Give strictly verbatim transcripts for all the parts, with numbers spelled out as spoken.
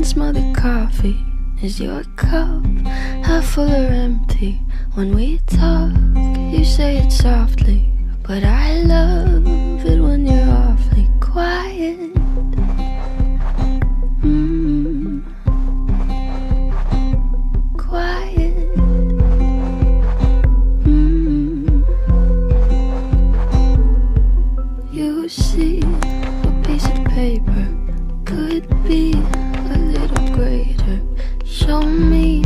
and smell the coffee. Is your cup half full or empty? When we talk, you say it softly, but I love it when you're awfully quiet. Mm. Quiet. Mm. You see, a piece of paper could be a little greater. Show me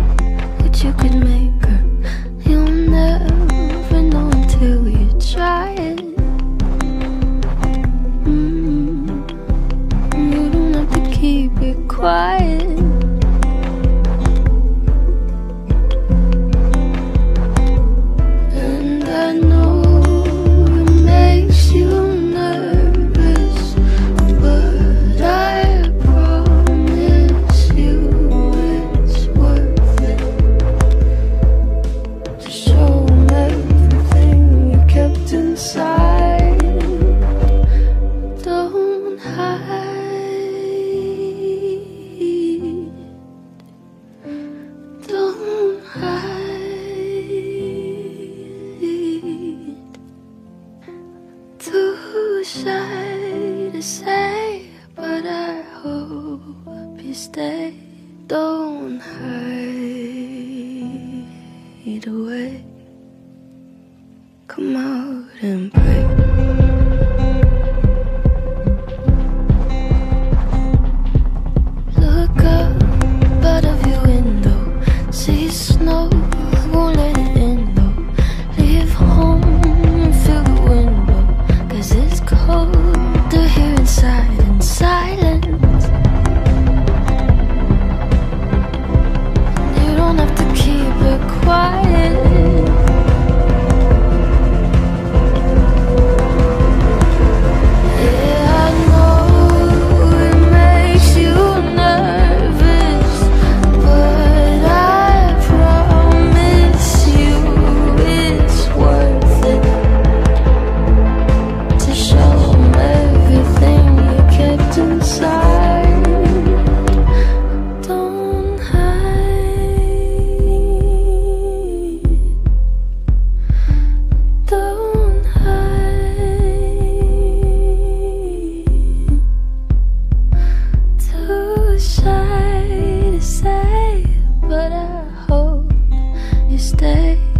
what you could make her. You'll never know until you try it. Mm. You don't have to keep it quiet. And I know it makes you nervous, but I promise you it's worth it. To show them everything you kept inside. Don't hide. Don't hide. Too shy to say, but I hope you stay. Don't hide away. Come out and play. Look up out of your window, see snow, won't let it in though. Leave home and feel the wind blow, cause it's colder here inside in silence. You don't have to keep it quiet. Shy to say, but I hope you stay.